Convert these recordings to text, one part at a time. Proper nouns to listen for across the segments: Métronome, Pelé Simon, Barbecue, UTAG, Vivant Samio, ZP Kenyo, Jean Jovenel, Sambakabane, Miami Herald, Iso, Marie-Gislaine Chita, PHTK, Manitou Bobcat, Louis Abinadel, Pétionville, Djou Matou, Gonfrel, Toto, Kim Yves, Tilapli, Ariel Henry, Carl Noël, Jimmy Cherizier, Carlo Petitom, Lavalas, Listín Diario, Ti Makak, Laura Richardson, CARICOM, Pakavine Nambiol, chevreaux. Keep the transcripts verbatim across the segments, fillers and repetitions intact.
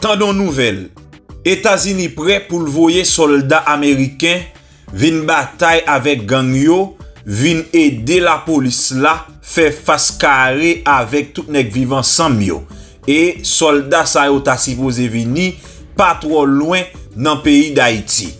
Tandon nouvelle, États-Unis prêt pour le voyer soldats américains vin bataille avec gang yo, vin aider la police là fait face carré avec tout nèg vivant Samio et soldats ça yo ta supposé venir pas trop loin dans pays d'Haïti.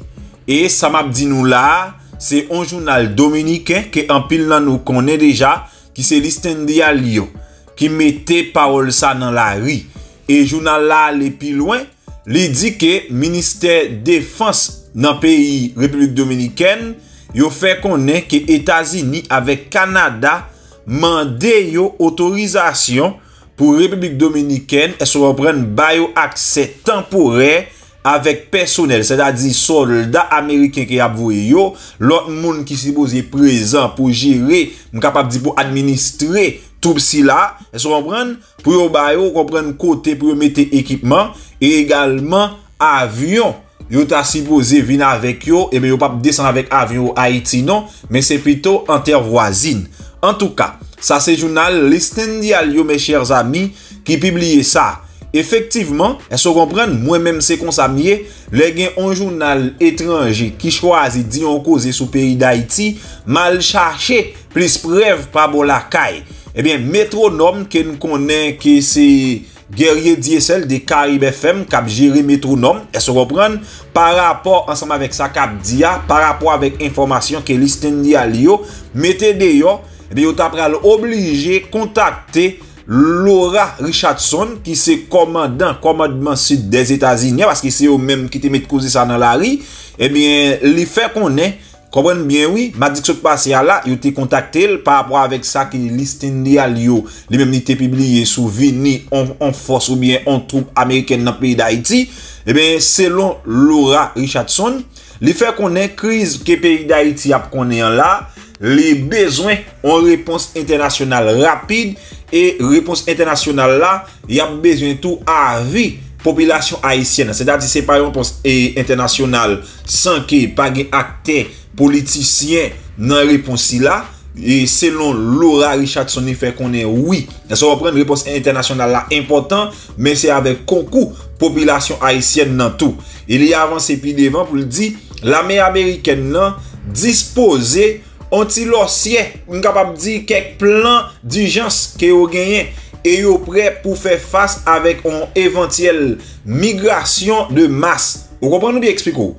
Et ça m'a dit nous là, c'est un journal dominicain que en pile là nous connaît déjà qui c'est Listín Diario qui mettait parole ça dans la rue. Et journal là les plus loin, il dit que ministère défense dans pays République dominicaine, yo fait connaître que États-Unis avec Canada mandé yo autorisation pour République dominicaine et se reprendre bayo accès temporaire avec personnel, c'est-à-dire soldats américains qui avoué yo, l'autre monde qui supposé présent pour gérer, capable de pour administrer tout si là, est-ce qu'on prend pour yo bayo, comprendre côté pour mettre équipement et également avion. Yo ta supposé venir avec yo et mais yo pas descendre avec avion Haïti non, mais c'est plutôt en terre voisine. En tout cas, ça c'est journal Listín Diario mes chers amis qui publie ça. Effectivement, est-ce qu'on comprend moi-même c'est comme ça mieux, les gen un journal étranger qui choisit d'y en causer sous pays d'Haïti, mal cherché plus preuve pas bon la caille. Eh bien, Métronome, que nous connaissons, que c'est guerrier Diesel de Carib Femme, qui a géré Métronome, et se reprend par rapport, ensemble avec sa cap dia, par rapport avec information que Listín Diario, mettez d'ailleurs, et bien, vous êtes obligé de contacter Laura Richardson, qui c'est commandant, commandement sud des États-Unis, parce que c'est eux-mêmes qui te mettent causer ça dans la rue, eh bien, les faits qu'on est, comprenez bien, oui, m'a dit que ce passé là, il était contacté par rapport avec ça qui Listín Diario, les mêmes était publié sous Vini en, en force ou bien en troupe américaine dans le pays d'Haïti. Eh bien, selon Laura Richardson, les faits qu'on est crise que le pays d'Haïti a connu là, les besoins ont réponse internationale rapide et réponse internationale là, il y a besoin tout à vie. Population haïtienne, c'est-à-dire c'est pas une réponse internationale sans que pas de acteurs politiciens dans réponse là et selon Laura Richardson il fait qu'on est oui, ça va prendre réponse internationale là important mais c'est avec concours population haïtienne dans tout. Il y a avancé puis devant pour le dire l'armée américaine là disposée anti-lossier, on capable dire quelques plans d'urgence que ont gagné et yo prêt pour faire face avec une éventuelle migration de masse. Vous comprenez bien expliquer.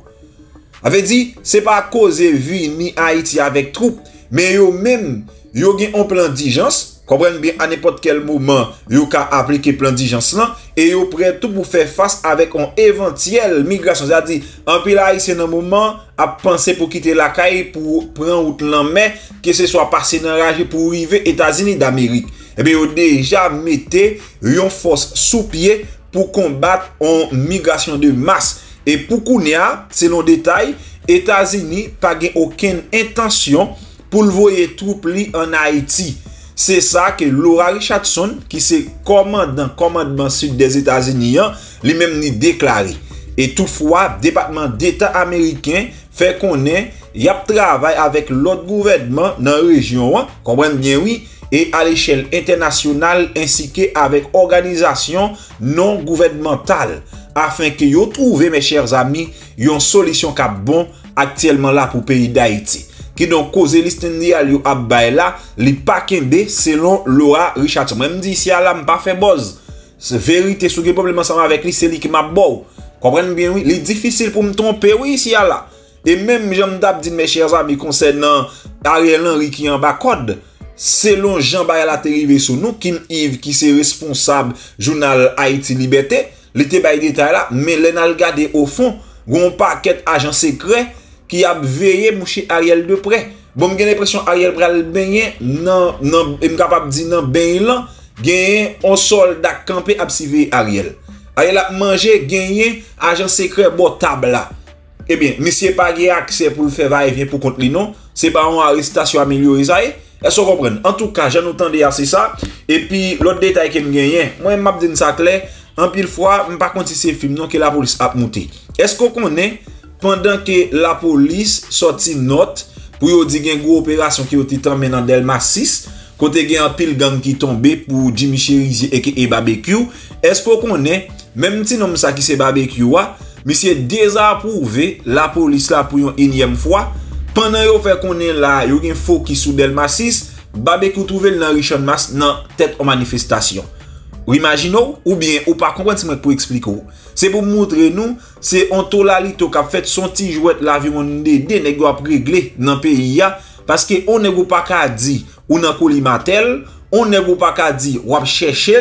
Avait dit c'est pas causer vie ni Haïti avec troupe, mais yo même yo gen un plan d'urgence, comprenez bien à n'importe quel moment, yo ka appliquer plan d'urgence là et yo prêt tout pour faire face avec une éventuelle migration, c'est-à-dire en pile Haïti dans moment a penser pour quitter la caille pour prendre route l'en mer, que ce soit passer dans rage pour arriver États-Unis d'Amérique. Eh bien, vous déjà mettez une force sous pied pour combattre en migration de masse. Et pour Kounia, selon détail, États-Unis n'a pas aucune intention pour le voyer troupes en Haïti. C'est ça que Laura Richardson, qui se commande dans le commandement sud des États-Unis, lui-même ni déclaré. Et toutefois, le département d'État américain fait qu'on est, il travaille avec l'autre gouvernement dans la région. Comprenez bien, oui. Et à l'échelle internationale ainsi qu'avec organisations non gouvernementales afin que vous trouviez, mes chers amis, une solution qui est bonne actuellement là pour le pays d'Haïti. Qui donc cause Listín Diario là, les pakende selon Laura Richardson. Même dit si elle n'a pas fait buzz, c'est vérité, ce qui est problème ensemble avec lui, c'est lui qui m'a beau. Comprenez bien, oui, il est difficile pour me tromper, oui, si elle là. Et même, j'aime dire, mes chers amis, concernant Ariel Henry qui est en bas code. Selon Jean-Bayala Térive sous nous, Kim Yves qui c'est responsable journal Haïti Liberté, l'été bail détail là, mais l'enal gardé au fond, gon paquet agent secret qui a veillé moucher Ariel de près. Bon, j'ai l'impression Ariel pral baigner non non est capable di nan bain là, gagner un soldat campé absivé Ariel. Ariel a mangé gagner agent secret bon table là. Eh bien, monsieur pas gagné accès pour le faire va et vient pour contre lui non, c'est pas une arrestation améliorée ça. Est-ce qu'on comprend? En tout cas, j'en entendais assez ça. Et puis, l'autre détail que je gagne, moi, je m'abdine ça clair. En pile fois, je ne sais pas si c'est film non que la police a monté. Est-ce qu'on connaît, pendant que la police sortit note, pour dire qu'il y a une grosse opération qui a été terminée dans Delma six, quand il y a un pile gang qui est tombé pour Jimmy Cherizier et K B B Q, est-ce qu'on connaît, Même si nous ça qui c'est barbecue, monsieur désapprouvé la police là pour une énième fois. Pendant yo fait qu'on est là, yo gen faux qui sous Delma six, barbecue trouvé dans Richard Mas dans tête en manifestation. Ou imaginez ou bien ou pas comprendre si pour expliquer. C'est pour montrer nous, c'est on tolalito qui a fait son petit jouet l'avion des nèg a régler dans pays a parce que on ne pas ka di ou nan colimatel. On ne peut pas qu'à dire, on cherche,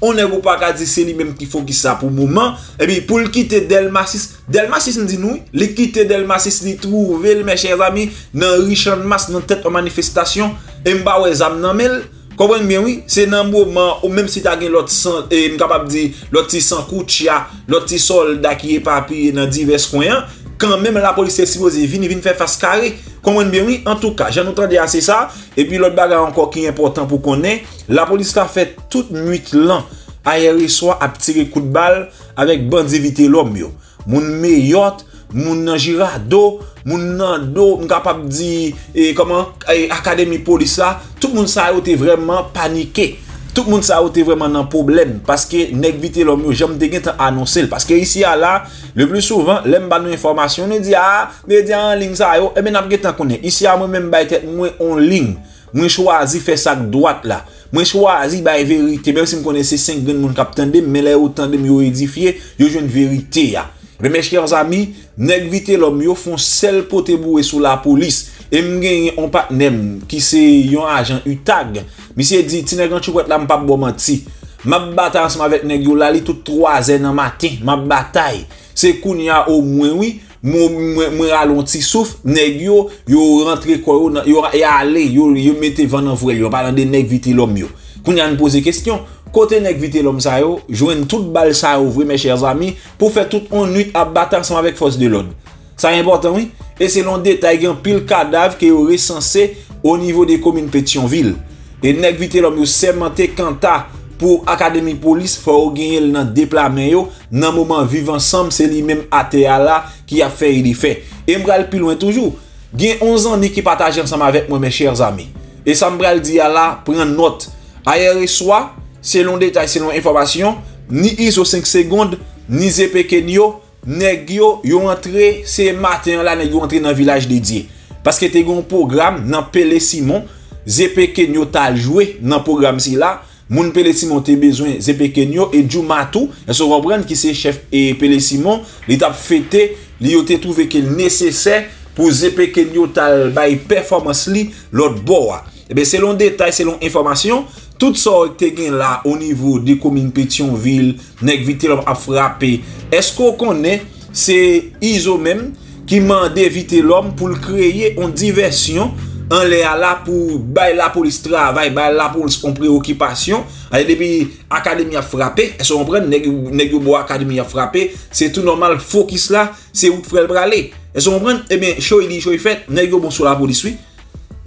on ne peut pas qu'à dire, c'est lui-même qui faut qu'il ça pour le moment. Et puis, pour le quitter Delma six, Delma six, nous dit nous, le quitter Delma six, il trouve, mes chers amis, dans Richard Mas, dans tête en manifestation, et m'a oué zam nan mel. Comprenez bien, oui, c'est dans le moment où même si tu as l'autre sang, et capable de dire, l'autre sang koutia, l'autre soldat qui est papier dans divers coins, quand même la police est supposée venir venir faire face carré. Comprenez bien, oui, en tout cas, j'en entends dire assez ça. Et puis l'autre bagarre encore qui est important pour qu'on ait, la police a fait toute nuit lent, hier soir a tiré coup de balle avec bandit vite l'homme yo. Mon meilleur moun nan Girado, moun nan do, moun capable di et comment académie police là, tout moun sa yo te vraiment paniqué. Tout moun sa yo te vraiment nan problème parce que nèg vite l'homme yo j'aime te gen tan annoncer parce que ici à là, le plus souvent l'aime ba nou information, nous dit ah, média en ligne ça yo, et ben n'a gen tan connait. Ici à moi même ba tête moi en ligne. Moi choisi faire ça droite là. Moi choisi ba vérité même si me connaissais cinq grand moun cap tande mais là autant de yo édifié, yo jwenn vérité ya. Mais mes chers amis, nèg vite l'homme yo font sel pote boué sous la police. Et m'gagne on pas nem qui c'est un agent U T A G. Monsieur dit ti nèg an chouet la m'pa bon menti. M'a bataille ensemble avec nèg yo la li tout trois heures dans matin, m'a bataille. C'est kounya au moins oui, moi ralenti souffle nèg yo yo rentre quoi yo yo aller yo yo mette vent en vrai yo parlant de nèg vite l'homme yo. Kounya nous poser question. Côté nèg vite l'homme ça yo, joine toute balle ça ouvre mes chers amis pour faire toute une nuit à battre ensemble avec force de l'ordre. Ça est important oui et c'est l'un détail un pile cadavre qui est recensé au niveau des communes Pétionville. Et nèg vite l'homme yo sémenté kanta pour académie police faut gagner dans déplacement yo dans moment vivant Sam c'est lui même A T A là qui a fait il fait. Et m'bral plus loin toujours. Gen onze ans qui partager ensemble avec moi mes chers amis. Et ça m'bral dit là prend note. Hier soir selon détail, selon information, ni Iso cinq secondes, ni Z P Kenyo, nèg yo yon rentré ce matin là nèg yo rentré dans village dédié parce que te gon programme dans Pelé Simon, Z P Kenyo t'a joué dans programme si là, moun Pelé Simon te besoin Z P Kenyo et Djou Matou, et se comprendre qui c'est chef et Pelé Simon, li t'a fêté, li yo te trouvé qu'il nécessaire pour Z P Kenyo t'a bay performance li l'autre bois. Et bien selon détail, selon information, tout ça que tu as là au niveau des communes Pétionville, nèg vite l'homme a frappé. Est-ce qu'on connaît c'est Iso même qui m'a d'éviter l'homme pour créer une diversion en l'air là pour bailler la police travail, bailler la police en préoccupation. Et depuis académie a frappé, est-ce qu'on prend nèg nèg bo académie a frappé, c'est tout normal focus là, c'est où frère braler. Est-ce qu'on prend et bien show il show fait nèg bon sur la police oui.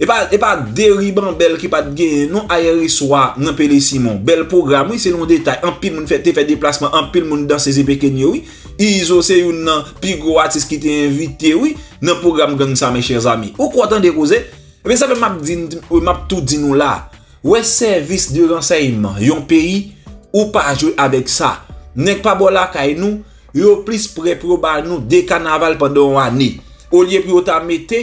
Et pas et pas dériban belle qui pas de gain non hier soir dans Pelé Simon bel programme oui selon détail en pile monde fait fait déplacement en pile monde dans ces Pékenyo oui Iso c'est une plus gros artiste qui t'est invité oui dans programme gang ça mes chers amis ou quoi attendez causer mais ça fait m'a dit m'a tout dit nous là ouais service de renseignement yon pays ou pas jouer avec ça n'est pas bon la caille nous yo plus près pour ba nous des carnaval pendant une année au lieu pour ta mettre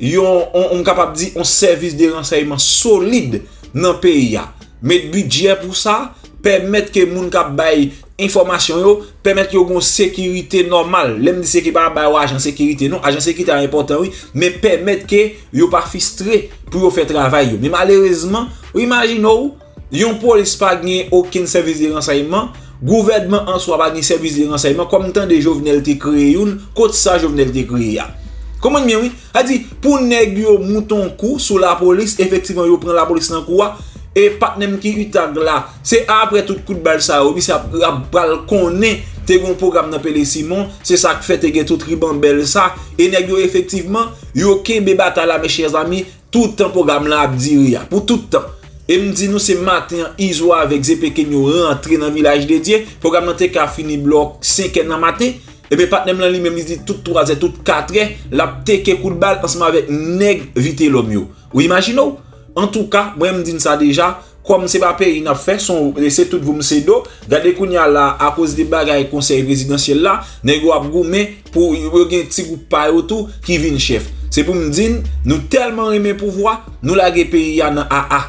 yon on, on capable di on service de renseignement solide dans pays a mettre budget pour ça permettre que moun k'ap bay information yo permettre yo gon sécurité normale l'aime di c'est qui pas bay agent sécurité non agent sécurité important oui mais permettre que yo pas frustré pour yo faire travail yo mais malheureusement imagine ou yon police pa gen aucun service de renseignement gouvernement en soi pa gen service de renseignement comme tant de Jovenel te créé une côté ça Jovenel te créé a. Comment bien oui? A dit pour nèg yo mouton coup sous la police effectivement yo prend la police dans coup et pas même qui utag là. C'est après tout coup de balle ça ou puis ça balle connaît te gon programme dans Pelé Simon, c'est ça qui fait te gen tout riban belle ça et nèg yo effectivement yo kembe bataille là mes chers amis, tout temps programme là a dire pour tout temps. Et me dit nous c'est matin Iso avec Z P Kenyo rentrer dans village dédié, programme nan te ka fini bloc cinq heures dans matin. Et bien, partner là lui-même, il dit tout trois heures, tout quatre heures, la teke coup de balle ensemble avec nèg vite l'homme. Ou imaginez, en tout cas, moi, je me dis ça déjà, comme c'est pas pays n'a fait son laisser tout vous m'se do gardez kounya là à cause des bagailles conseil présidentiel là négo ap goumé pour gen petit groupe pa yo tout qui vinn chef. C'est pour me dire nous tellement aimer pouvoir nous laguer pays nan aa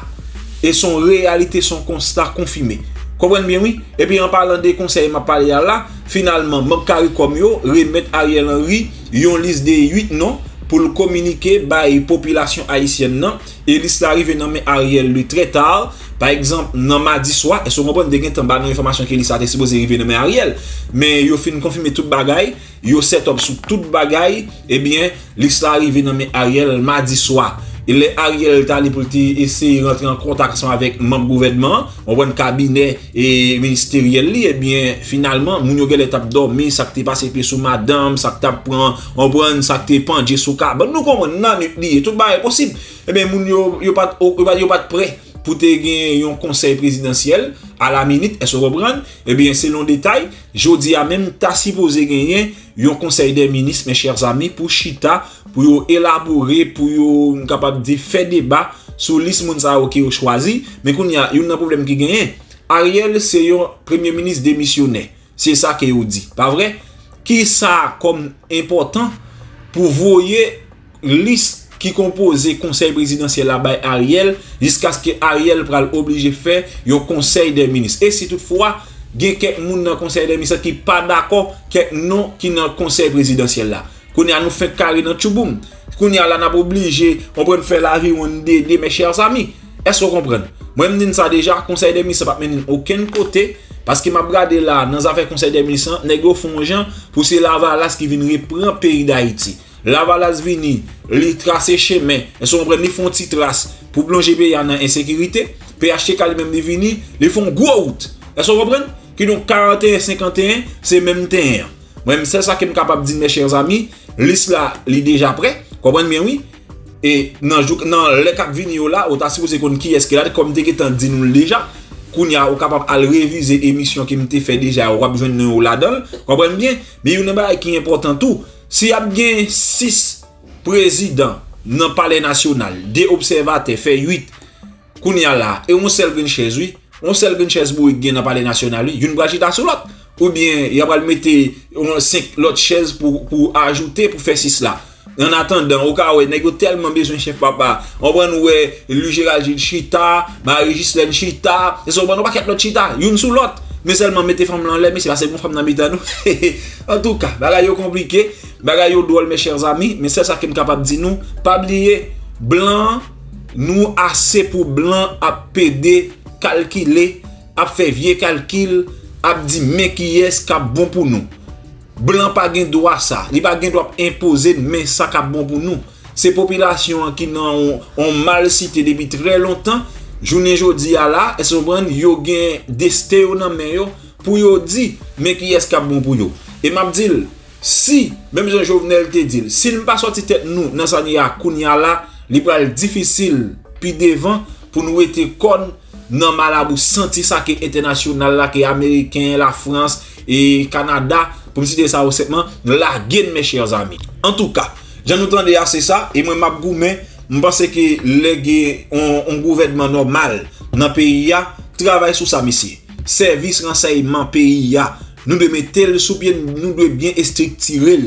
et son réalité son constat confirmé. Comprenez bien oui et puis en parlant des conseils m'a parlé là finalement même CARICOM yo remettre Ariel Henry yon liste de huit noms pour le communiquer par la population haïtienne. Non? Et liste arrive dans Ariel lui très tard. Par exemple, dans mardi soir, et si vous comprenez que vous avez des informations qui sont supposées arriver dans Ariel, mais vous avez confirmé tout le bagay, vous avez set up sur tout le bagay, et bien, liste arrive dans Ariel mardi soir. Il est Ariel Tali pour essayer de rentrer en contact avec le gouvernement, le cabinet et ministériel. Et bien, finalement, les gens qui ont dormi, ça qui passé sous madame, ça qui prend, on prend, ça qui prend, sous cap. Nous comprenons, tout est possible. Et bien, les gens ne sont pas prêts pour gagner un conseil présidentiel à la minute, et se reprendre. Et bien, selon le détail, je dis à même, tu as supposé gagner un conseil des ministres, mes chers amis, pour Chita. Pour élaborer, pour faire débat sur les gens qui ont choisi. Mais il y a un problème qui gagne. Ariel, c'est un premier ministre démissionnaire. C'est ça qu'il dit. Pas vrai? Qui ça comme important pour voyer liste qui compose le conseil présidentiel là-bas Ariel jusqu'à ce que Ariel soit obligé de faire un conseil des ministres. Et si toutefois, il y a quelqu'un dans le conseil des ministres qui n'est pas d'accord, quelqu'un qui est dans le conseil présidentiel là. Qu'on a nous fait carré dans tchouboum. Qu'on a là n'a obligé, on peut faire la vie ou on dé, mes chers amis. Est-ce qu'on comprend? Moi, je me dis ça déjà, conseil des ministres, pas mener aucun côté. Parce que m'a regardé là, dans affaire conseil des ministres, négo font gens pour ces lavalas qui viennent reprendre pays d'Haïti. Lavalas vini, li tracer chemin. Est-ce qu'on comprend? Ils font petit trace pour plonger pays en insécurité. P H T K même les vini, ils font gros route. Est-ce qu'on comprend? Qui donc quarante et un cinquante et un, c'est même terre. Moi, c'est ça que je suis capable de dire, mes chers amis. Liste là, il est déjà prêt. Comprenez bien, oui. Et dans le cap vidéo là, on a supposé qu'on qui est-ce que là, comme tu as dit nous déjà, qu'on est capable de réviser l'émission qui m'a fait déjà, on a besoin de nous là-dedans. Comprenez bien. Mais il y a une chose qui est importante tout. S'il y a bien six présidents dans le palais national, des observateurs, fait huit, qu'on est là, et on s'est levé chez lui, on s'est levé chez lui dans le palais national, il y a une brachita sur l'autre. Ou bien, il va mettre cinq l'autre chaise pour, pour ajouter, pour faire six là. En attendant, au cas où il y a tellement besoin de chef papa, on va nous lui Gérald Chita, Marie-Gislaine Chita, et on va nous pas quatre l'autre Chita, une sous l'autre. Mais seulement mettez femme dans l'air, mais c'est pas c'est bon femme dans la nous. En tout cas, bagaille compliqué, bagaille drôle mes chers amis, mais c'est ça qui est capable de dire nous. Pas oublier, blanc, nous assez pour blanc à pédé, calculer, à faire vieux calcul. Ap di mais qui est cap bon pour nous. Blanc pas gen droit ça, li pas gen droit imposer mais ça cap bon pour nous. Ces populations qui n'ont on mal cité depuis très longtemps, journée jodi a là, elles sont bonnes yo gen desté nan men yo pour yo di mais qui est cap bon pour yo. Et m'a dit si même Jean Jovenel te dit, s'il pas sorti tête nous dans sa ni a kounya là, li pral difficile puis devant pour nous être conn non malabou senti ça qui est international là qui américain la France et Canada pour citer ça simplement la gaine mes chers amis. En tout cas, j'en entendais assez ça et moi m'a goumé, je pense que les un gouvernement normal dans pays a travaille sur ça monsieur. Service renseignement pays a nous devons mettre sous bien nous devons bien structurer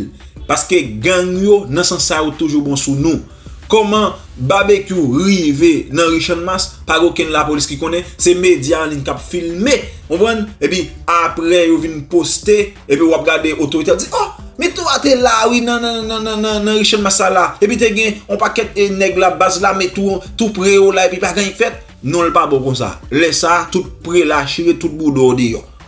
parce que gang yo dans sens ça toujours bon sous nous. Comment barbecue rivé dans Richard Mas par aucun la police qui connaît c'est médias en ligne qui filmer on voit et puis après vous vient poster et puis vous regardez autorité dit oh mais toi t'es là oui non non non non non non Richard Mas là et puis t'es gain on paquet et nèg la base là mais tout tout près là et puis pas gagne fête non le pas bon comme ça laisse ça tout près là tirer tout bout d'ordre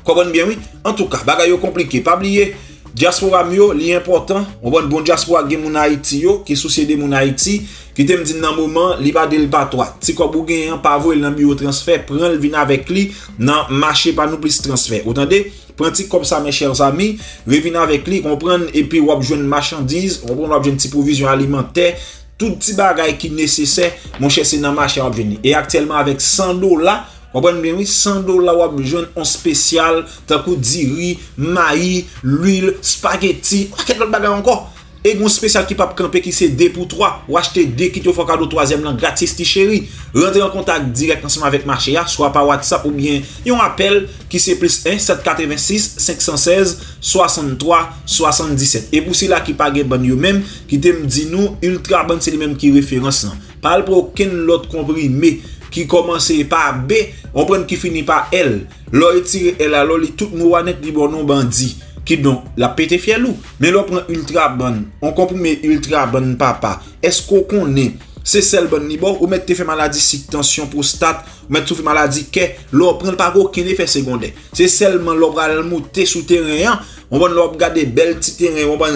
comprenez bien oui en tout cas bagaille compliqué pas oublier diaspora mio li important on bon bon diaspora gen moun Haïti yo qui soucie de moun Haïti qui te me dit nan moment li pa del pa toi ti ko pou gen pa voye nan bureau transfert prend le vin avec li nan marché pa nou plus transfert entendez prend ti comme ça mes chers amis revin avec li comprendre et puis wap joine marchandise on prend wap joine ti provision alimentaire tout ti bagay qui nécessaire mon cher c'est nan marché wap joine et actuellement avec cent dollars comprenez bien oui, cent dollars ou besoin en spécial, tant que du riz, maïs, l'huile, spaghetti, qu'est-ce que l'autre bagage encore? Et un spécial qui peut camper qui c'est deux pour trois. Ou acheter deux kits au fond cadeau troisième lan gratis ti chéri. Rentrez en contact direct ensemble avec marché ya, soit par WhatsApp ou bien yon appel qui c'est plus un sept huit six cinq un six soixante-trois soixante-dix-sept. Et pour ceux là qui pas gen ban yo même qui te me dit nous ultra ban c'est les mêmes qui référence nan. Parle pour aucun l'autre comprimé qui commence par B, on prend qui finit par L. L'on retire L à l'oli tout mouanet di bon non bandit. Qui donc la pété fielou, mais l'on prend ultra bonne, on compromet ultra bonne papa. Est-ce qu'on connaît c'est celle bonne ni bon ou mettre fait maladie si tension prostate, ou mettre fait maladie que l'on prend pas aucun effet secondaire. C'est seulement l'on pral monter sous terrain, on va l'on regarder belle petit terrain, on va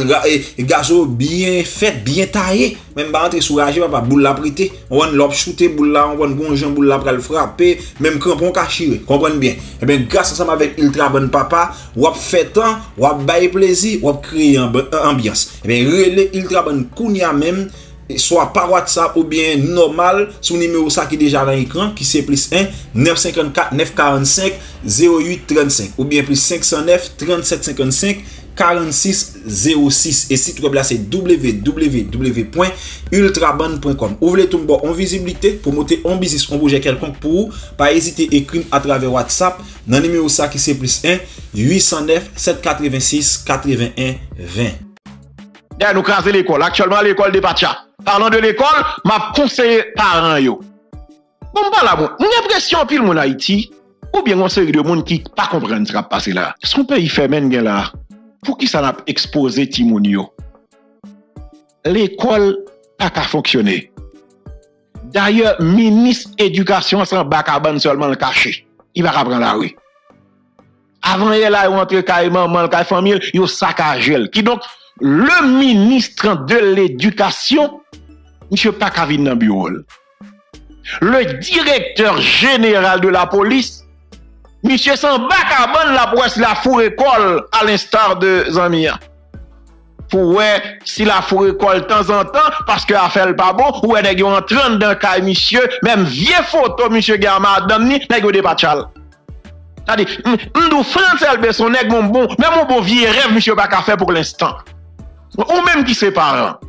gazo bien fait, bien taillé, même pas rentrer sous rage papa boule la prêter, on va l'on shooter boule là, on va gonjon boule là pral frapper, même crampon cachirer. Comprendre bien. Et bien grâce ensemble avec ultra bonne papa, ou fait temps, ou bail plaisir, ou créer ambiance. Et bien relais ultra bonne kounia même. Soit par WhatsApp ou bien normal sur numéro ça qui est déjà dans l'écran qui c'est plus un neuf cinq quatre neuf quatre cinq zéro huit trente-cinq ou bien plus cinq zéro neuf trente-sept cinquante-cinq quarante-six zéro six et site web là c'est w w w point ultraban point com. Ouvrez tout bon en visibilité pour monter en business en projet quelconque pour pas hésiter écrire à travers WhatsApp dans numéro ça qui c'est plus un huit zéro neuf sept huit six quatre-vingt-un vingt. Yeah, nous craser l'école actuellement l'école de Pacha. Parlant de l'école, m'a conseillé parents yo. Bon pas là bon. Mon impression pile mon Haïti ou bien une série de monde qui pas comprendre ce qui passer là. Son pays fait men gen là. Pour qui ça n'a exposé timon yo. L'école pas ka fonctionner. D'ailleurs, ministre éducation Sambakabane seulement le caché. Il va prendre la rue. Avant il a rentré carrément maman la famille, yo saccagel. Qui donc le ministre de l'éducation, M. Pakavine Nambiol. Le directeur général de la police, M. Sambakabane, la presse, la fourre-école, à l'instar de Zamia. Pour si la fourre-école de temps en temps, parce que affaire pas bon, ou elle est en train d'un cas, monsieur, même vieille photo, monsieur Gamma, d'amni, n'est-ce de Pachal. C'est-à-dire, nous, France, elle, son nègre, mon bon, même mon bon vieux rêve, monsieur Baka fait pour l'instant. Ou même qui sépare,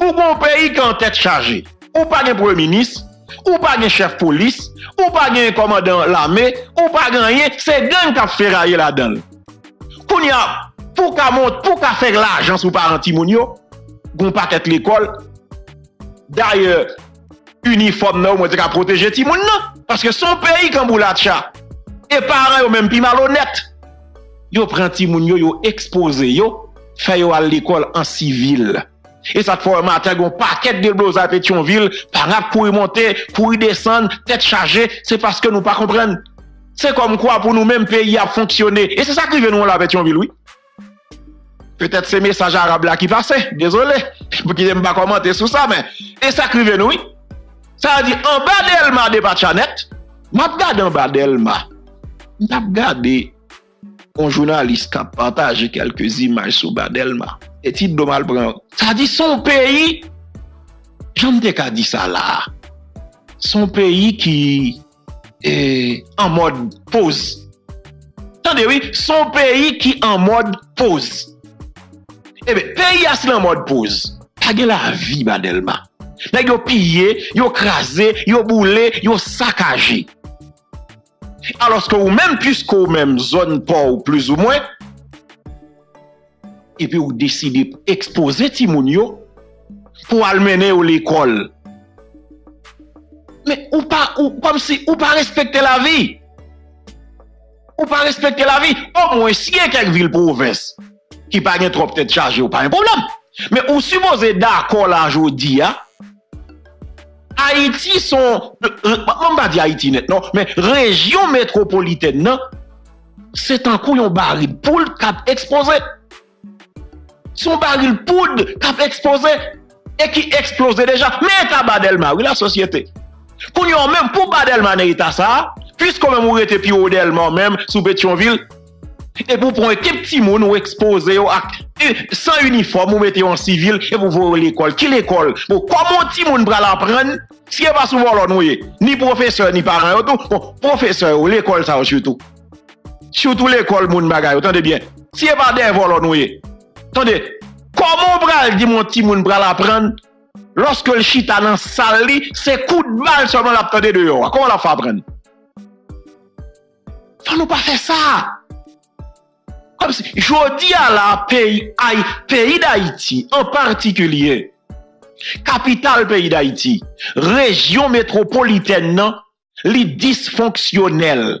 ou bon pays qui en tête chargée, ou pas un premier ministre, ou pas un chef police, ou pas un commandant l'armée, ou pas rien, c'est gang qui a ferraillé là-dedans. Pour qu'on monte, pour qu'on fasse l'argent sous parents Timonio, qu'on pas qu'être l'école. D'ailleurs, uniforme, non, moi, c'est qu'à protéger Timon, parce que son pays qui en boulacha, et parents, ou même plus malhonnête, yo prend Timonio, yo exposé, yo. Fait à l'école en civil. Et ça te fait un matin, un paquet de blouse à Pétionville, par pour y monter, pour y descendre, tête chargée, c'est parce que nous ne comprenons pas. C'est comme quoi pour nous-mêmes, pays a fonctionné. Et c'est ça qui vient nous à Pétionville, oui. Peut-être ces messages arabes là qui passaient, désolé, pour qu'ils n'aiment pas commenter sur ça, mais et ça qui vient nous, oui. Ça veut dire, en bas d'Elma de Pachanette, je regarde en bas d'Elma, je regarde. Un journaliste qui a partagé quelques images sur Badelma. Et titre de Malbran. Ça dit son pays. J'en ai qu'à dire ça là. Son pays qui est en mode pause. Attendez, oui. Son pays qui est en mode pause. Eh bien, pays est en mode pause. Pas la vie, Badelma. Là, ils ont pillé, ils ont crasé, ils ont boulé, ils ont saccagé. Alors que vous même puisqu'au même zone pas ou plus ou moins, et puis vous décidez d'exposer Timonio pour amener à l'école. Mais ou pas, ou, comme si ou pas respecter la vie. Ou pas respecter la vie. Au moins, si y a quelques villes provinces qui pas trop peut-être chargées ou pas un problème. Mais vous supposez d'accord là aujourd'hui, hein? Haïti sont, on va dire Haïti net, non, mais région métropolitaine, non, c'est un couillon baril poudre cap exposé. Son baril poudre cap exposé et qui explose déjà. Mais à Badelma, oui, la société. Couillon même pour Badelma n'est à ça, puisqu'on même aurait été pire Delma même sous Pétionville. Et pour prendre quelques petits mots, nous exposer sans uniforme, vous mettez en civil et vous voyez l'école. Qui l'école? Bon, comment petit monde va l'apprendre? Si vous ne pouvez pas l'on voyez, ni professeur, ni parents, bon, professeur, l'école, ça, surtout. Surtout l'école, moun bagay, attendez bien. Si vous ne pouvez pas l'on voyez, attendez, Comment bral dit mon petit moun bral apprendre lorsque le chita dans sali, c'est coup de balle seulement la tande de yo. Comment la fait apprendre? Faut nous pas faire ça. Comme si jodi à la pays pays d'Haïti en particulier. Capitale pays d'Haïti, région métropolitaine non, li dysfonctionnel.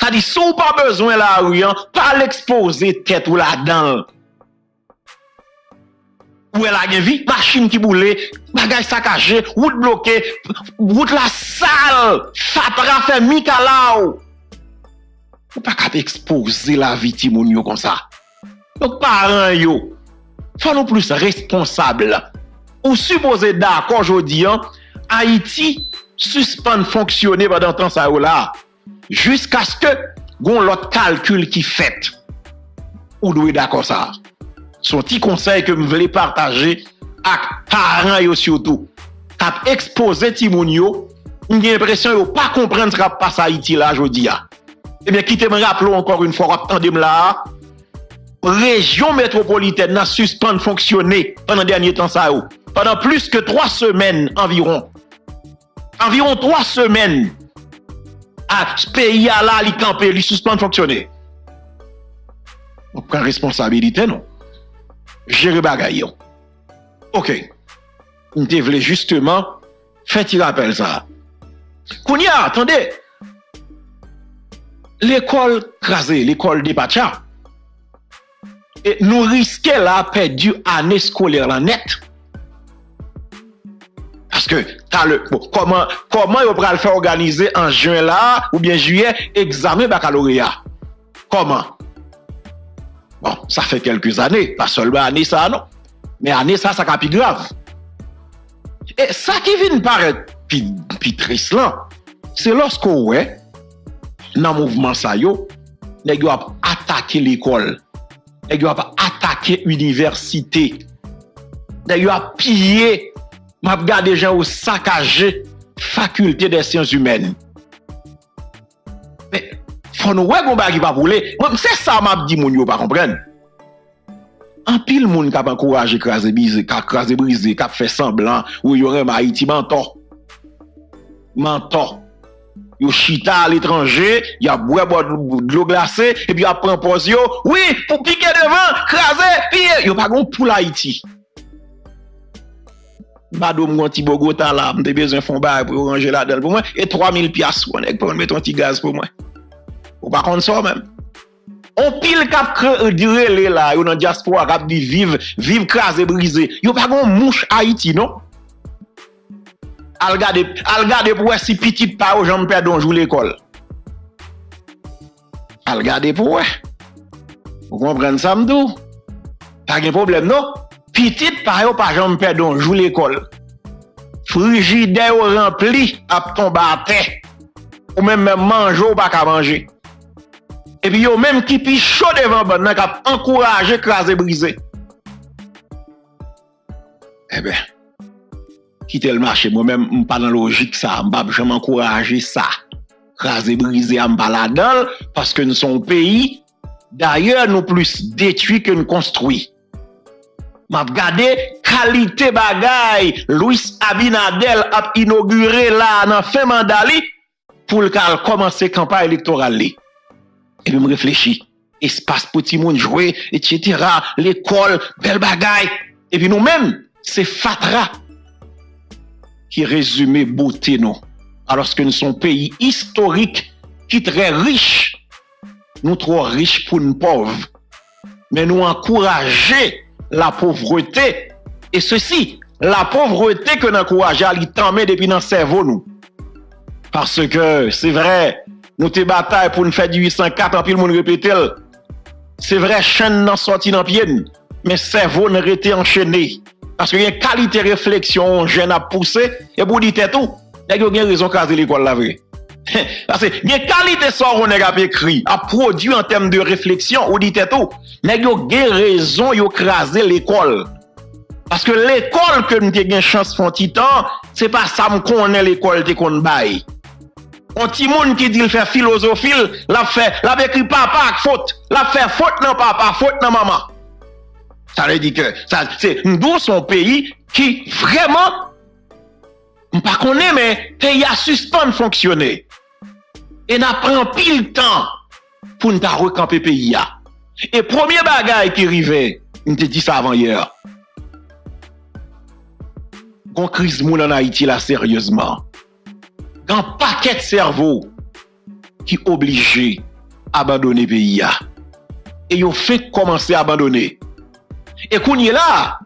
C'est-à-dire si ou pas besoin la rue, pas l'exposer tête ou la dent. Ou elle a une vie, machine qui boule, bagage saccagé, route bloquée, route la salle, fatra fait mikalaou. Ou pas qu'à exposer la vie timounio comme ça. Donc parents yo, faut nous plus responsable. Ou supposé d'accord aujourd'hui, Haïti suspend fonctionner pendant temps ça ou là, jusqu'à ce que gon l'autre calcul qui fait. Ou doit d'accord ça. Son petit conseil que me voulais partager à parents yo surtout t'a exposé timounio j'ai l'impression yo pas comprendre ça passe Haïti là aujourd'hui a et bien quittez me rappeler encore une fois attendez me là région métropolitaine n'a suspend fonctionner pendant dernier temps ça pendant plus que trois semaines environ environ trois semaines à pays à là li camper li suspend fonctionner on prend responsabilité non gérer bagaille. OK. On devait justement faire un rappel ça. Kounia, attendez. L'école crasée, l'école dépatcha. Et nous risquons la perdue année scolaire la net. Parce que t'as le bon, comment comment on va le faire organiser en juin là ou bien juillet examen baccalauréat. Comment? Bon, ça fait quelques années, pas seulement année ça, non. Mais année ça, ça capi grave. Et ça qui vient paraître pi triste là, c'est lorsque ouais, dans le mouvement ça yo, nèg yo a attaqué l'école, nèg yo a attaqué l'université, nèg yo a pillé, m'a regardé gens au saccagé faculté des sciences humaines. Mais faut nous ouais, combat qui va voler. C'est ça m'a dit moun yo pas comprendre. En pile moun qui a encouragé craser brisé, qui a craser brisé, qui a fait semblant ou y aurait Haïti mentor. Mentor. Yo chita à l'étranger, y a boire de l'eau glacée et puis a prend pause yo. Oui, pour piquer devant, craser, puis yo pas gon pour Haïti. Bado mon petit Bogota là, m'te besoin fond bail pour ranger là dedans pour moi et trois mille pièces on est pour mettre un petit gaz pour moi. Ou pas comme ça même. On pile cap direlé là, yon dans diaspora cap di vive, vive crasé brisé. Yo pas gon mouche Haïti non. Al garder, al garder pour si petite pa ou jambe perdon joue l'école. Al garder pour. Vous comprenez ça m'dou? Pas de problème non. Petite pa ou pa jambe perdon joue l'école. Frigidaire rempli ap tombe à terre. Ou même manger ou pas qu'à manger. Et puis, yo même qui pi chaud devant bon nan k'ap encourager craser briser. Eh ben, quitter le marché, moi-même, je ne suis pas dans la logique ça. Je m'encourage ça. Craser briser, je ne suis pas là-dedans parce que nous sommes un pays, d'ailleurs, nous plus détruits que nous construits. Je regardé qualité bagaille. Louis Abinadel a inauguré là, dans fin mandali, pour commencer la campagne électorale. Et puis, je réfléchis. Espace pour tout le monde jouer, et cetera. L'école, belle bagaille. Et puis, nous-mêmes, c'est Fatra qui résume beauté, non. Alors que nous sommes un pays historique qui est très riche. Nous trop riches pour nous pauvres. Mais nous encourageons la pauvreté. Et ceci, la pauvreté que nous encourageons, elle t'emmène depuis dans le cerveau, nous. Parce que, c'est vrai, nous te bataille pour nous faire du huit cent quatre, en pile moun répète. C'est vrai, chaîne n'en sorti dans pied, mais cerveau n'a été enchaîné. Parce qu'il y a une qualité de réflexion, jeune à pousser, et pour dire tout, il y a raison de casser l'école la vraie. Parce qu'il y a une qualité de sort, on a écrit, à produit en termes de réflexion, ou dit tout, il y a raison de craser l'école. Parce que l'école que nous avons une chance de faire, c'est pas ça qu'on est l'école de qu'on baille. On ti moun qui dit qu'il fait philosophie, la fait, la écrit papa faute, la fait faute non papa, faute non maman. Ça veut dire que c'est nous son pays qui vraiment, on ne connaît pas, mais pays a suspendu fonctionner. Et n'a pris pile temps pour nous recamper le pays. Et premier bagage qui arrivait, on te dit ça avant hier. Gon crise moun en Haïti là sérieusement. Gon paquet de cerveau qui obligé abandonner pays. Et yon fait commencer à abandonner. Et qu'on y est là,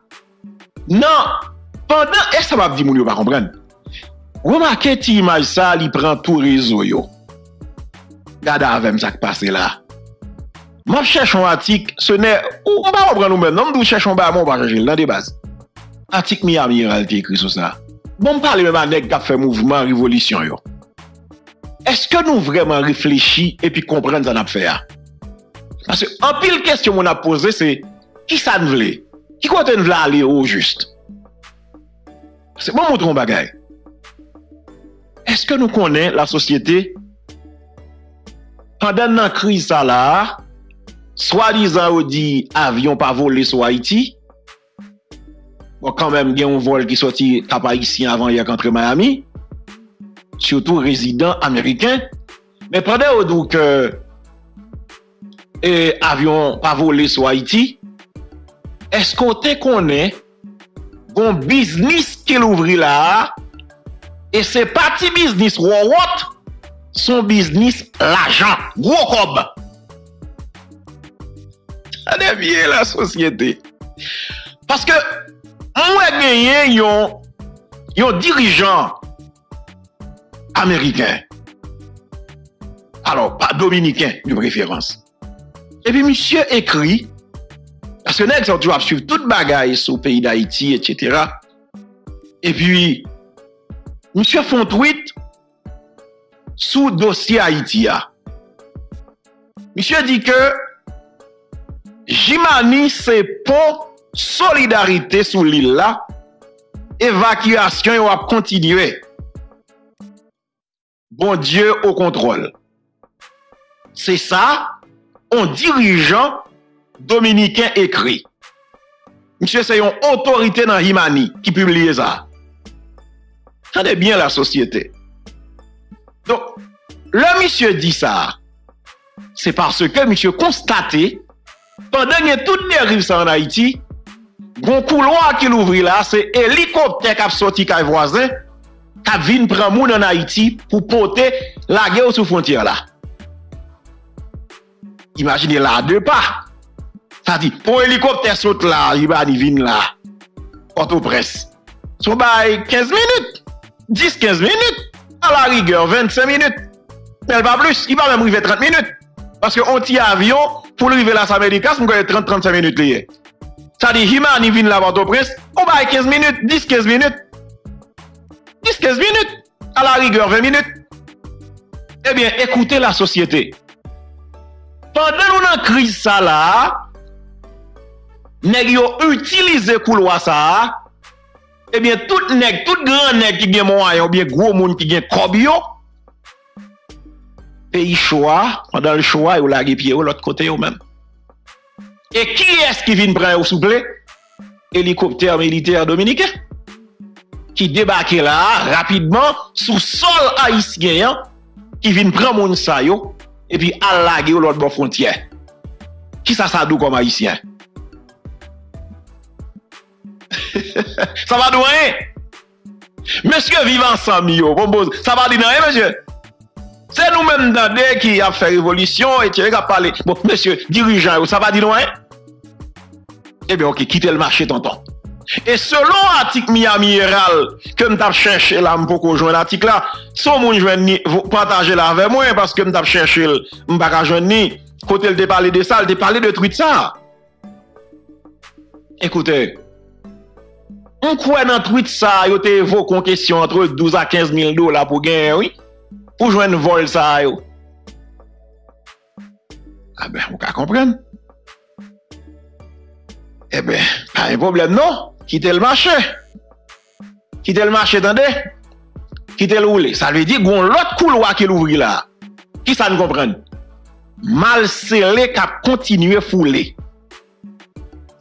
non, pendant, et ça m'a dit moun yo pas comprendre. Remarquez ti image ça, li prend tout réseau yo. Gade avec ça qui passe là. Moi cherche un article, ce n'est ou on va reprendre nous-mêmes, non, nous cherchons pas mon pas changer dans des bases. Article Miami Herald qui écrit sur ça. Bon, parler même à nèg qui a fait mouvement révolution yo. Est-ce que nous vraiment réfléchis et puis comprendre ça n'a faire? Parce que en pile question qu'on a posé c'est qui ça nous voulait? Qui compte nous aller au juste? C'est bon montrer un bagage. Est-ce que nous connaissons la société pendant la crise ça là, soi-disant on dit avion pas volé sur Haïti? Bon, quand même, il y a un vol qui sortit cap haïtien avant hier contre Miami, surtout résident américain. Mais pendant donc euh, et avion pas volé sur Haïti, est-ce qu'on te connaît bon business qu'il ouvrit là? Et c'est pas petit business what son business l'argent gros cob. Ça devient la société parce que on a gagné un dirigeant américain. Alors, pas dominicain de préférence. Et puis, monsieur écrit, parce que nous, tu vas suivre toute bagaille sur le pays d'Haïti, et cetera. Et puis, monsieur font tweet sous dossier Haïti. Monsieur dit que Jimani, c'est pour solidarité sur l'île là, évacuation va continuer. Bon Dieu au contrôle. C'est ça, un dirigeant dominicain écrit. Monsieur, c'est une autorité dans Himani qui publie ça. Attendez bien la société. Donc, le monsieur dit ça, c'est parce que monsieur constaté, pendant que toutes les rives en Haïti, bon couloir qui l'ouvre là, c'est hélicoptère qui a sorti des voisins, qui a venu prendre moun en Haïti pour porter la guerre sous frontière là. Imaginez là, deux pas. Ça dit, pour hélicoptère saute là, il va venir là. Port-au-Prince. Ça va quinze minutes, dix quinze minutes, à la rigueur, vingt-cinq minutes. Mais pas plus, il va même arriver trente minutes. Parce qu'on tire avion pour arriver là, ça Amérique, c'est trente à trente-cinq minutes lié. Ça dit, Himani vient là, Port-au-Prince, on va quinze minutes, dix quinze minutes. dix quinze minutes, à la rigueur, vingt minutes. Eh bien, écoutez la société. Pendant qu'on a crise ça là, nèg yo utilisé couloir ça, eh bien, tout nèg, tout grand nèg qui gen moyen, ou bien gros moun qui gen kob yo, pays choix, pendant le choix, ou la guépier ou l'autre côté ou même. Et qui est-ce qui vient prendre au souple? Hélicoptère militaire dominicain. Qui débarque là, rapidement, sous sol haïtien, qui vient prendre mon sayo, et puis à laguer au l'autre bord frontière. Qui ça s'adou comme haïtien? Ça va douer? Monsieur Vivant Samio, ça va dire non, monsieur? C'est nous-mêmes d'Andé qui a fait révolution et qui a parlé. Bon, monsieur, dirigeant, ça va dire loin? Eh bien, ok, quittez le marché, tonton. Et selon l'article Miami Herald, que je cherche là, je peux jouer l'article là, si vous partagez là avec moi, parce que je cherche, je ne peux pas jouer, quand elle te parle de ça, elle te parle de truc ça. Écoutez, on croit dans tweet ça, il te évoque une question entre douze à quinze mille dollars pour gagner, oui? Pour jouer un vol ça yo. Ah ben, on peut comprendre. Eh ben, pas de problème non. Quittez le marché. Quittez le marché, attendez. Quittez le roulé. Ça veut dire qu'on l'autre couloir qui l'ouvre là. Qui ça ne comprend? Mal scellé qui a continué fouler.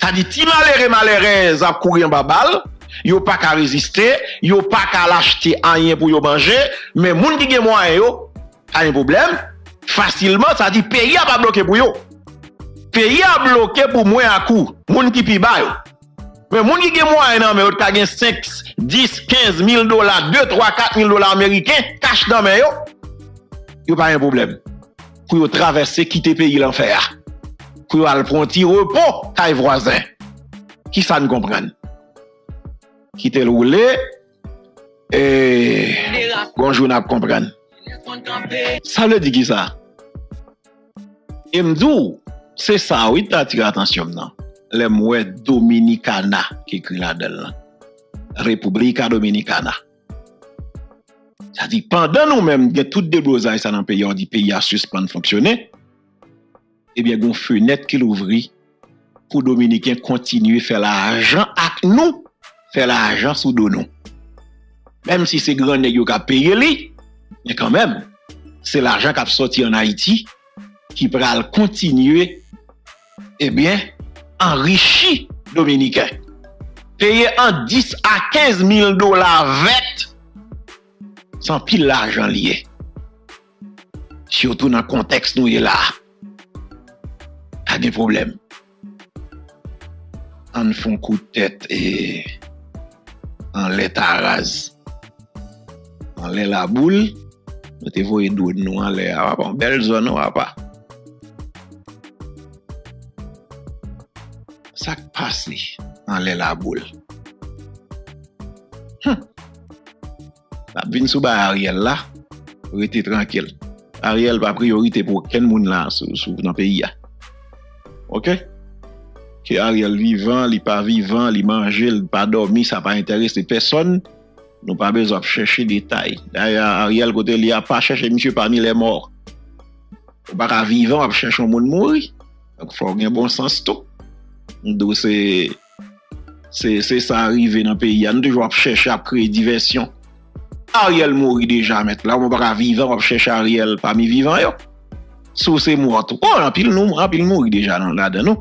Ça dit, ti malheureux malheureux a courir en babal, yo pas qu'à résister, yo pas qu'à l'acheter rien pour yo manger, mais moun qui gen moyen yo, pas un problème, facilement ça dit pays a pas bloqué pour yo. Pays a bloqué pour moins à coup, moun qui pi ba yo. Mais moun qui gen moyen nan mais yo ka gen cinq, dix, quinze mille dollars, deux, trois, quatre mille dollars américains cash dans men yo. Yo pas un problème. Pour yo traverser quitter pays l'enfer. Pour aller prendre un repos à voisin. Qui ça ne comprend? Qui te roule et bonjour n'a pas comprendre. Ça veut dire qui ça? Et m'dou, c'est ça, oui, t'as tiré attention maintenant. Les mots Dominicana qui écrit là-dedans. République Dominicana. Ça dit, pendant nous-mêmes, il y a tout déblousage dans le pays, on dit pays à suspendre fonctionner. Eh bien, il y a une fenêtre qui l'ouvrit pour les Dominicains continuer à faire l'argent avec nous, faire l'argent sous nous. Même si c'est grand nègre qui a payé, mais quand même, c'est l'argent qui a sorti en Haïti qui va continuer, eh bien, enrichir les Dominicains. Payer en dix à quinze mille dollars vingt sans pile l'argent lié. Surtout dans le contexte nous est là. Des problèmes. On fait un coup de tête et on l'état rase. On l'est la boule. On te voit nous en l'est en belle zone ou pas. Ça passe. On l'est la boule. Hum. La bine sous Ariel là, vous êtes tranquille. Ariel pas priorité pour quel monde là sous dans pays. Ok? Que Ariel vivant, li pas vivant, li manger, li pas dormir, ça pas intéresse personne. Nous pas besoin de chercher des détails. D'ailleurs, Ariel côté li a pas cherché monsieur parmi les morts. Ou pas vivant, on cherche un monde mourir. Donc faut avoir un bon sens tout. Donc c'est c'est c'est ça arrivé dans le pays, nous toujours chercher à créer diversion. Ariel mourit déjà maintenant, on pas vivant, on cherche Ariel parmi vivants yo. Sous ces morts, oh, on a pile nous, on a pile mourir déjà là-dedans, non?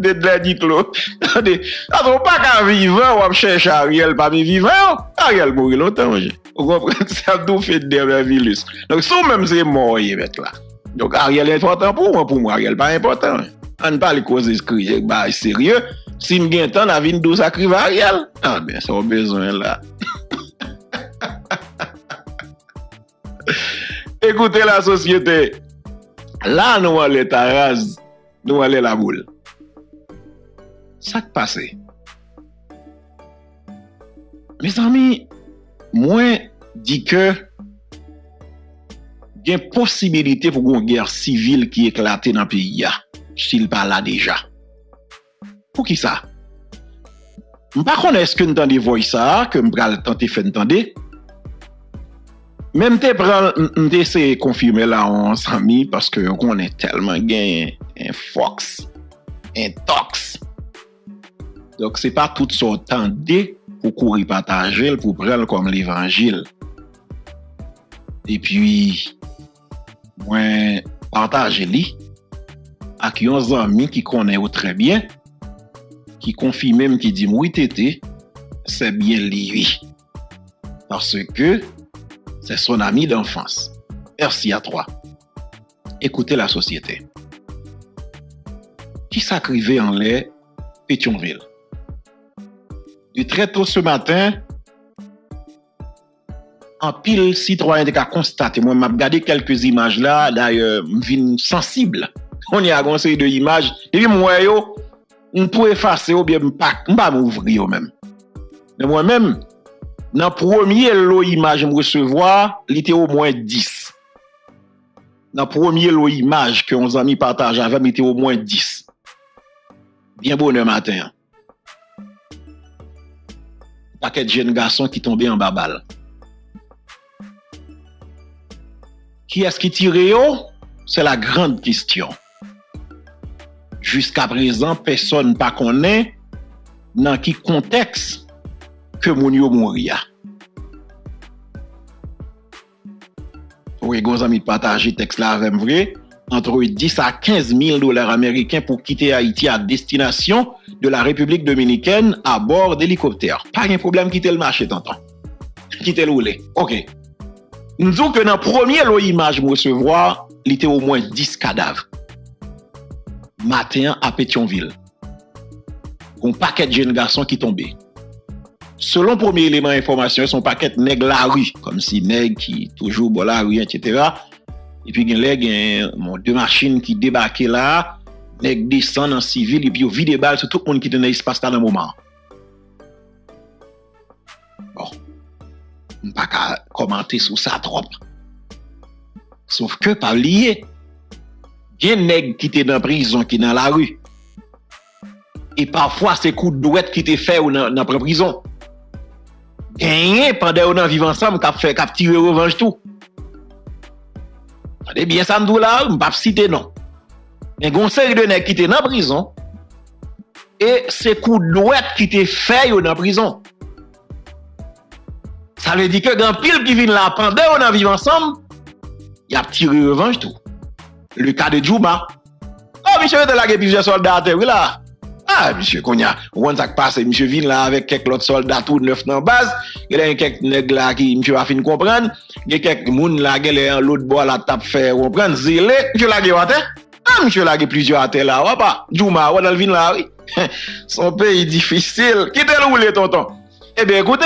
De la dit l'autre. Attendez, pas qu'un vivant, on cherche Ariel parmi vivants, Ariel mourit longtemps, vous comprenez? Ça tout fait des virus. Donc, sous même ces morts, ils mettent là. Donc, Ariel est important pour moi, pour moi, Ariel pas important. On ne parle pas de causes sérieux. Si on a un temps, on a vu une douce à crier Ariel. Ah, bien, ça a besoin là. Écoutez la société. Là, nous allons les taras, nous allons la boule. Ça qui passe. Mes amis, moi, dis que il y a une possibilité pour une guerre civile qui éclate dans le pays. S'il pas là déjà. Pour qui ça? Par contre, est-ce que nous entendons voix ça, que nous allons tenter de faire entendre? Même te prend de confirmer là on s'ami parce que on est tellement gain un fox un tox. Donc c'est pas tout son temps de pour courir partager pour prendre comme l'évangile. Et puis moi partager li à qui on ami qui connaît très bien qui confirme même qui dit oui tété c'est bien lui parce que c'est son ami d'enfance. Merci à toi. Écoutez la société. Qui s'acrivait en l'air Pétionville. Du très tôt ce matin, en pile citoyen de cas constaté. Moi, m'a regardé quelques images là, d'ailleurs, m'vin sensible. On y a une série de images. Et puis, moi, yo, m'poue effacer ou bien m'pac, m'pa m'ouvrir même. Mais moi-même, dans le premier lot image que je recevoir, il était au moins dix. Dans le premier lot image que nos amis partagent avec moi, il était au moins dix. Bien bonheur matin. Un paquet de jeunes garçons qui tombaient en babal. Qui est-ce qui tirait? C'est la grande question. Jusqu'à présent, personne ne pa connaît dans quel contexte que moun yo mouria. Ou e gon zami partager texte la avec vrai, entre dix à quinze mille dollars américains pour quitter Haïti à destination de la République dominicaine à bord d'hélicoptère. Pas de problème, quitter le marché, t'entends. Quitter le rouler. OK. Nous disons que dans le premier lot image, nous recevoir, il était au moins dix cadavres. Matin à Pétionville. Un paquet de jeunes garçons qui tombaient. Selon premier élément d'information, son paquet nèg la rue, comme si nèg qui toujours bon la rue, et cetera. Et puis, il y a deux machines qui débarquent là, nèg descendent en civil, et puis ils vident des balles sur tout le monde qui est dans l'espace dans le moment. Bon, je ne peux pas commenter sur ça trop. Sauf que, par lié, il y a des nèg qui étaient dans la prison, qui sont dans la rue. Et parfois, c'est coup de douette qui te fait ou dans la prison. Gagné pendant qu'on vivant ensemble, qui fait cap tirer revanche tout. Attendez bien ça me là, on pas citer non. Mais gon série de nèg qui était dans prison et c'est coup de douette qui te fait dans prison. Ça veut dire que grand pile qui vient là pendant qu'on vivant ensemble, il a tiré revanche tout. Le cas de Djou Matou. Oh monsieur de la guerre plusieurs soldats à terre là. Ah, monsieur Konya, on a passé, monsieur vient là avec quelques autres soldats tout neuf dans la base. Il y a quelques nègres là qui, monsieur va finir comprendre. Il y a quelques moun là qui est en l'autre bois là, tape faire comprendre. Zélé, monsieur là qui est à terre. Ah, monsieur là qui est plusieurs à terre là, ou pas? Djouma, on a le vin là, oui. Son pays difficile. Qui te roule, tonton? Eh bien, écoutez,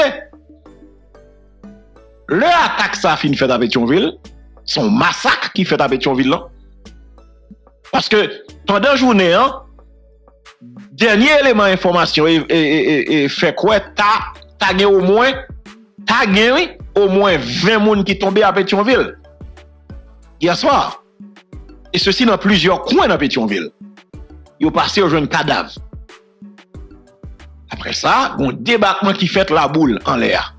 le attaque ça fin fait à Pétionville, son massacre qui fait à Pétionville là. Parce que pendant la journée, hein, dernier élément d'information et, et, et, et fait quoi ta ta au moins ta oui, au moins vingt personnes qui tombent à Pétionville hier soir et ceci dans plusieurs coins dans Pétionville. Ils ont passé au jeune cadavre. Après ça, un débarquement qui fait la boule en l'air.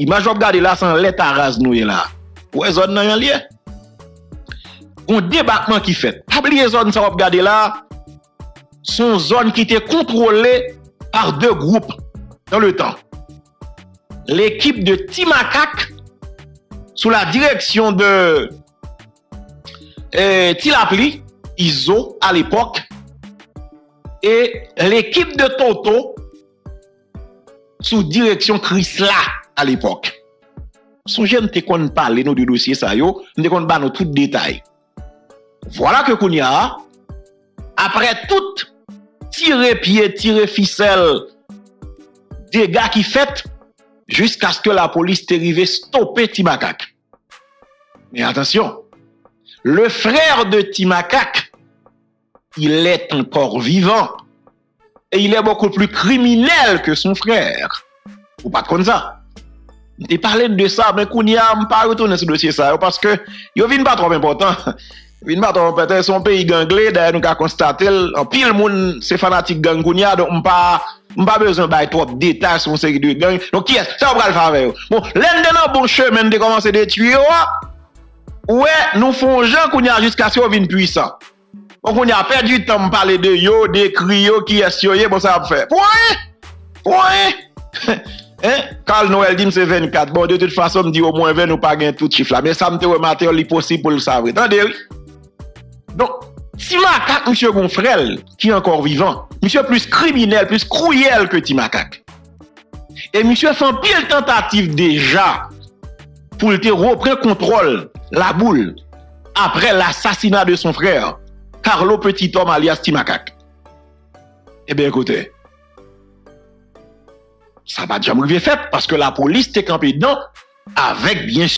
Image regarder là sans l'état rase nous là. Ouais zone nan lié. Un débarquement qui fait. Pas oublier zone ça regarder là. Son zone qui était contrôlée par deux groupes dans le temps. L'équipe de Ti Makak, sous la direction de euh, Tilapli, Iso à l'époque, et l'équipe de Toto, sous direction Chrisla à l'époque. Songez, nous ne parlons pas de dossier, ça, nous ne parlons pas de tout détail. Voilà que Kounia, après tout, tirer pied, tirer ficelle, dégâts qui fait, jusqu'à ce que la police arrive stopper Ti Makak. Mais attention, le frère de Ti Makak, il est encore vivant. Et il est beaucoup plus criminel que son frère. Ou pas comme ça. Je parlais de ça, mais qu'on n'y a pas retourné ce dossier ça, parce que il vient pas trop important. Une peut-être son pays ganglé, d'ailleurs nous avons constaté, en pile moun c'est fanatique gangounia, donc on pas pas besoin de trop de détails sur une série de gangs. Donc qui est ça on va le faire avec. Bon, l'un de nos bons chemins de commencer de tuer, ouais, nous faisons gens qu'on y a jusqu'à ce qu'on vienne puissant. Donc on y a perdu le temps de parler de yo, de crio, qui est sur yo, bon ça va faire. Ouais, ouais. Hein? Carl Noël dit que c'est vingt-quatre. Bon, de toute façon, on dit au moins vingt, nous pas gain tout chiffre là. Mais ça me te remarqué, il est possible pour le savoir. Attendez, oui. Donc, Ti Makak, monsieur Gonfrel, qui est encore vivant, monsieur plus criminel, plus cruel que Ti Makak. Et monsieur fait un pile tentative déjà pour te reprendre contrôle, la boule, après l'assassinat de son frère, Carlo Petitom alias Ti Makak. Eh bien, écoutez, ça va déjà m'arriver fait parce que la police t'est campée dedans avec bien sûr.